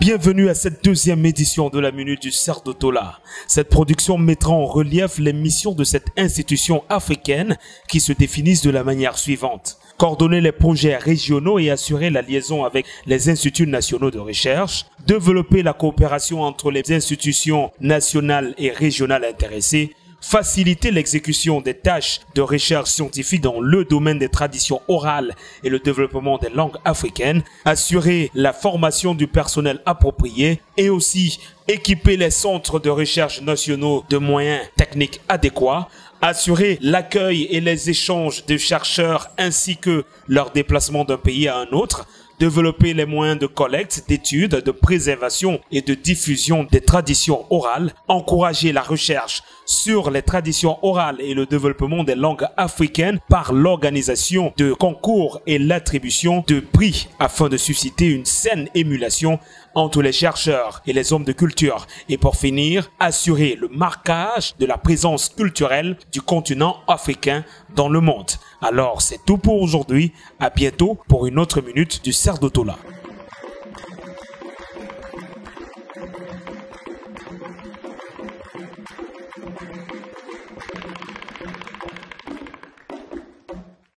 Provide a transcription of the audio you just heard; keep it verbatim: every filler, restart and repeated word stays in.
Bienvenue à cette deuxième édition de la Minute du Sardotola. Cette production mettra en relief les missions de cette institution africaine qui se définissent de la manière suivante. Coordonner les projets régionaux et assurer la liaison avec les instituts nationaux de recherche. Développer la coopération entre les institutions nationales et régionales intéressées. Faciliter l'exécution des tâches de recherche scientifique dans le domaine des traditions orales et le développement des langues africaines, assurer la formation du personnel approprié et aussi équiper les centres de recherche nationaux de moyens techniques adéquats, assurer l'accueil et les échanges de chercheurs ainsi que leur déplacement d'un pays à un autre, développer les moyens de collecte, d'études, de préservation et de diffusion des traditions orales, encourager la recherche sur les traditions orales et le développement des langues africaines par l'organisation de concours et l'attribution de prix afin de susciter une saine émulation entre les chercheurs et les hommes de culture. Et pour finir, assurer le marquage de la présence culturelle du continent africain dans le monde. Alors c'est tout pour aujourd'hui, à bientôt pour une autre minute du Sardotola.